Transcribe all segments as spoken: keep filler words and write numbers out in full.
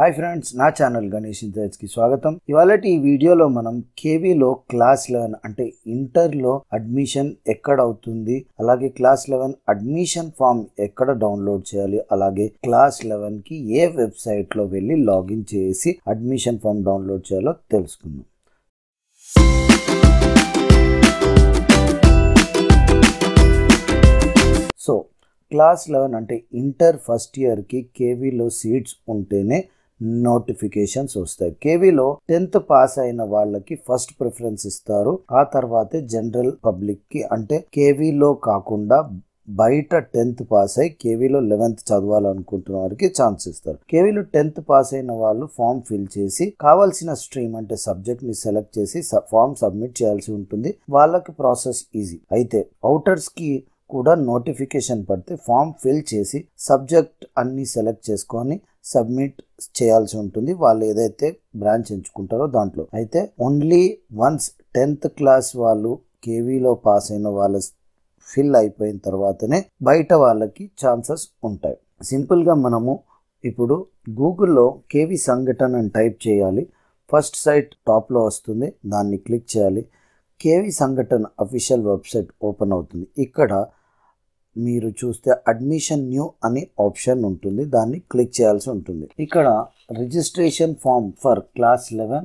हाय friends ना channel Ganesh insight की स्वागतम। ఇవాల్టి ఈ వీడియోలో మనం కేవీ లో క్లాస్ పదకొండు అంటే ఇంటర్ లో అడ్మిషన్ ఎక్కడ అవుతుంది, అలాగే క్లాస్ పదకొండు అడ్మిషన్ ఫామ్ ఎక్కడ డౌన్లోడ్ చేయాలి, అలాగే క్లాస్ పదకొండు కి ఏ వెబ్‌సైట్ లో వెళ్లి లాగిన్ చేసి అడ్మిషన్ ఫామ్ డౌన్లోడ్ చేయాలో తెలుసుకుందాం। సో క్లాస్ పదకొండు అంటే ఇంటర్ ఫస్ట్ ఇయర్ కి కేవీ లో సీట్స్ ఉంటేనే నోటిఫికేషన్స్ వస్తాయి। కేవీలో టెన్త్ పాస్ అయిన వాళ్ళకి ఫస్ట్ ప్రిఫరెన్స్ ఇస్తారు, ఆ తర్వాతే జనరల్ పబ్లిక్ కి। అంటే కేవీలో కాకుండా బయట టెన్త్ పాస్ అయి కేవీలో లెవెన్త్ చదవాలనుకుంటున్న వారికి ఛాన్స్ ఇస్తారు। కేవీలో టెన్త్ పాస్ అయిన వాళ్ళు ఫామ్ ఫిల్ చేసి కావాల్సిన స్ట్రీమ్ అంటే సబ్జెక్ట్ ని సెలెక్ట్ చేసి ఫామ్ సబ్మిట్ చేయాల్సి ఉంటుంది। వాళ్ళకి ప్రాసెస్ ఈజీ అయితే అవుటర్స్ కి కూడా నోటిఫికేషన్ పడితే ఫామ్ ఫిల్ చేసి సబ్జెక్ట్ అన్ని సెలెక్ట్ చేసుకొని సబ్మిట్ చేయాల్సి ఉంటుంది। వాళ్ళు ఏదైతే బ్రాంచ్ ఎంచుకుంటారో దాంట్లో అయితే ఓన్లీ వన్స్ టెన్త్ క్లాస్ వాళ్ళు కేవీలో పాస్ అయిన వాళ్ళ ఫిల్ అయిపోయిన తర్వాతనే బయట వాళ్ళకి ఛాన్సెస్ ఉంటాయి। సింపుల్గా మనము ఇప్పుడు గూగుల్లో కేవీ సంఘటన అని టైప్ చేయాలి। ఫస్ట్ సైట్ టాప్లో వస్తుంది, దాన్ని క్లిక్ చేయాలి। కేవీ సంఘటన అఫీషియల్ వెబ్సైట్ ఓపెన్ అవుతుంది। ఇక్కడ మీరు చూస్తే అడ్మిషన్ న్యూ అనే ఆప్షన్ ఉంటుంది, దాన్ని క్లిక్ చేయాల్సి ఉంటుంది। ఇక్కడ రిజిస్ట్రేషన్ ఫామ్ ఫర్ క్లాస్ పదకొండు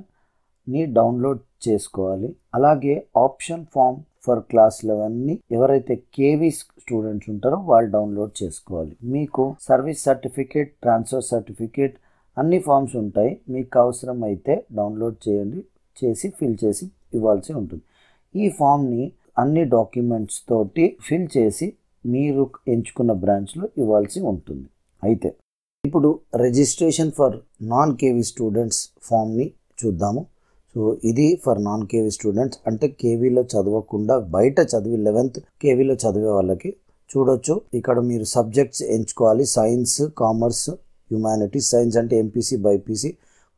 ని డౌన్లోడ్ చేసుకోవాలి। అలాగే ఆప్షన్ ఫామ్ ఫర్ క్లాస్ పదకొండు ని ఎవరైతే కేవీ స్టూడెంట్స్ ఉంటారో వాళ్ళు డౌన్లోడ్ చేసుకోవాలి। మీకు సర్వీస్ సర్టిఫికేట్, ట్రాన్స్ఫర్ సర్టిఫికేట్ అన్ని ఫామ్స్ ఉంటాయి, మీకు అవసరం అయితే డౌన్లోడ్ చేయండి, చేసి ఫిల్ చేసి ఇవ్వాల్సి ఉంటుంది। ఈ ఫామ్ని అన్ని డాక్యుమెంట్స్ తోటి ఫిల్ చేసి మీరు ఎంచుకున్న బ్రాంచ్లో ఇవ్వాల్సి ఉంటుంది। అయితే ఇప్పుడు registration for non KV students ఫామ్ని చూద్దాము। సో ఇది ఫర్ నాన్ కేవీ స్టూడెంట్స్ అంటే కేవీలో చదవకుండా బయట చదివి లెవెన్త్ కేవీలో చదివే వాళ్ళకి చూడొచ్చు। ఇక్కడ మీరు సబ్జెక్ట్స్ ఎంచుకోవాలి, సైన్స్, కామర్స్, హ్యుమానిటీస్। సైన్స్ అంటే ఎంపీసీ బైపీసీ,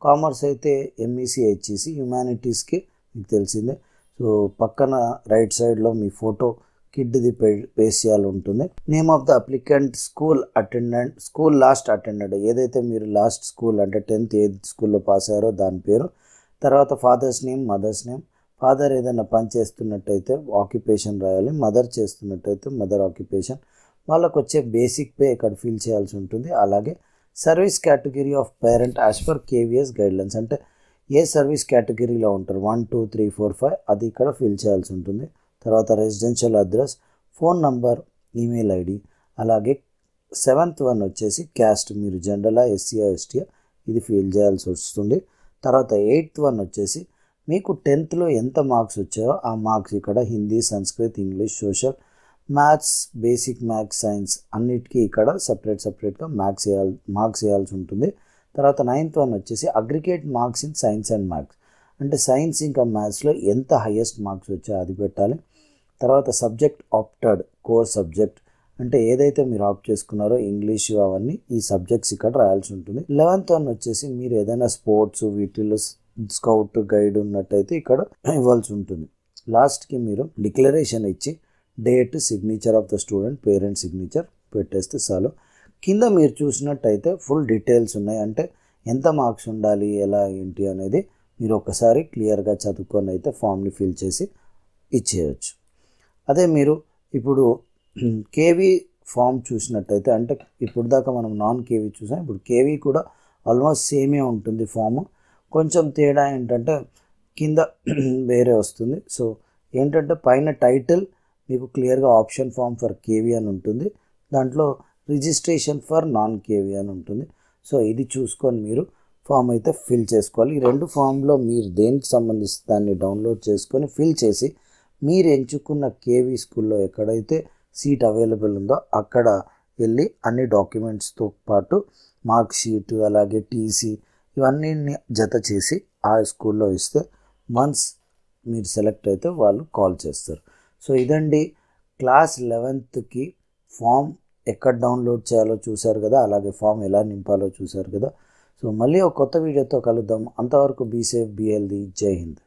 కామర్స్ అయితే ఎంఈసీ హెచ్ఈసీ, హ్యుమానిటీస్కి మీకు తెలిసిందే। సో పక్కన రైట్ సైడ్లో మీ ఫోటో కిడ్ది పేస్ట్ చేయాలి ఉంటుంది। Name of the applicant, school attendant, school last attendant ఏదైతే మీరు లాస్ట్ స్కూల్ అంటే టెన్త్ ఏ స్కూల్లో పాస్ అయ్యారో దాని పేరు, తర్వాత father's name, mother's name. Father ఏదైనా పని చేస్తున్నట్టయితే ఆక్యుపేషన్ రాయాలి, మదర్ చేస్తున్నట్టయితే మదర్ ఆక్యుపేషన్। వాళ్ళకు వచ్చే బేసిక్ పే ఇక్కడ ఫిల్ చేయాల్సి ఉంటుంది। అలాగే service category of parent as per KVS guidelines అంటే ఏ సర్వీస్ కేటగిరీలో ఉంటారు one two three four five అది ఇక్కడ ఫిల్ చేయాల్సి ఉంటుంది। తర్వాత residential address, phone number, email ID. అలాగే సెవెంత్ వన్ వచ్చేసి క్యాస్ట్, మీరు జనరలా ఎస్సీయా ఎస్టీయా ఇది ఫిల్ చేయాల్సి వస్తుంది। తర్వాత ఎయిత్ వన్ వచ్చేసి మీకు టెన్త్లో ఎంత మార్క్స్ వచ్చాయో ఆ మార్క్స్ ఇక్కడ Hindi, Sanskrit, English, social, maths, basic maths, science అన్నిటికీ ఇక్కడ సపరేట్ సపరేట్గా మ్యాథ్స్ వేయాలి మార్క్స్ వేయాల్సి ఉంటుంది। తర్వాత నైన్త్ వన్ వచ్చేసి aggregate marks in science and maths అంటే సైన్స్ ఇంకా మ్యాథ్స్లో ఎంత హైయెస్ట్ మార్క్స్ వచ్చాయో అది పెట్టాలి। తర్వాత సబ్జెక్ట్ ఆప్టెడ్, కోర్ సబ్జెక్ట్ అంటే ఏదైతే మీరు ఆప్ట్ చేసుకున్నారో ఇంగ్లీష్ అవన్నీ ఈ సబ్జెక్ట్స్ ఇక్కడ రాయాల్సి ఉంటుంది। లెవెన్త్ వన్ వచ్చేసి మీరు ఏదైనా స్పోర్ట్స్ వీటిలో స్కౌట్ గైడ్ ఉన్నట్టయితే ఇక్కడ ఇవ్వాల్సి ఉంటుంది। లాస్ట్కి మీరు డిక్లరేషన్ ఇచ్చి date, signature of the student, parent signature పెట్టేస్తే చాలు। కింద మీరు చూసినట్టయితే ఫుల్ డీటెయిల్స్ ఉన్నాయి, అంటే ఎంత మార్క్స్ ఉండాలి ఎలా ఏంటి అనేది మీరు ఒకసారి క్లియర్గా చదువుకొని అయితే ఫామ్ని ఫిల్ చేసి ఇచ్చేయచ్చు। అదే మీరు ఇప్పుడు కేవీ ఫామ్ చూసినట్టయితే అంటే ఇప్పుడు దాకా మనం నాన్ కేవీ చూసాం, ఇప్పుడు కేవీ కూడా ఆల్మోస్ట్ సేమే ఉంటుంది ఫామ్, కొంచెం తేడా ఏంటంటే కింద వేరే వస్తుంది। సో ఏంటంటే పైన టైటిల్ మీకు క్లియర్గా ఆప్షన్ ఫామ్ ఫర్ కేవీ అని ఉంటుంది, దాంట్లో రిజిస్ట్రేషన్ ఫర్ నాన్ కేవీ అని ఉంటుంది। సో ఇది చూసుకొని మీరు ఫామ్ అయితే ఫిల్ చేసుకోవాలి। ఈ రెండు ఫామ్లో మీరు దేనికి సంబంధించి దాన్ని డౌన్లోడ్ చేసుకొని ఫిల్ చేసి మీరు ఎంచుకున్న కేవీ స్కూల్లో ఎక్కడైతే సీట్ అవైలబుల్ ఉందో అక్కడ వెళ్ళి అన్ని డాక్యుమెంట్స్తో పాటు మార్క్ షీట్ అలాగే టీసీ ఇవన్నీ జత చేసి ఆ స్కూల్లో ఇస్తే వన్స్ మీరు సెలెక్ట్ అయితే వాళ్ళు కాల్ చేస్తారు। సో ఇదండి క్లాస్ పదకొండుకి ఫామ్ ఎక్కడ డౌన్లోడ్ చేయాలో చూశారు కదా, అలాగే ఫామ్ ఎలా నింపాలో చూశారు కదా। సో మళ్ళీ ఒక కొత్త వీడియోతో కలుద్దాం, అంతవరకు బీ సేఫ్, బీ హెల్దీ, జై హింద్।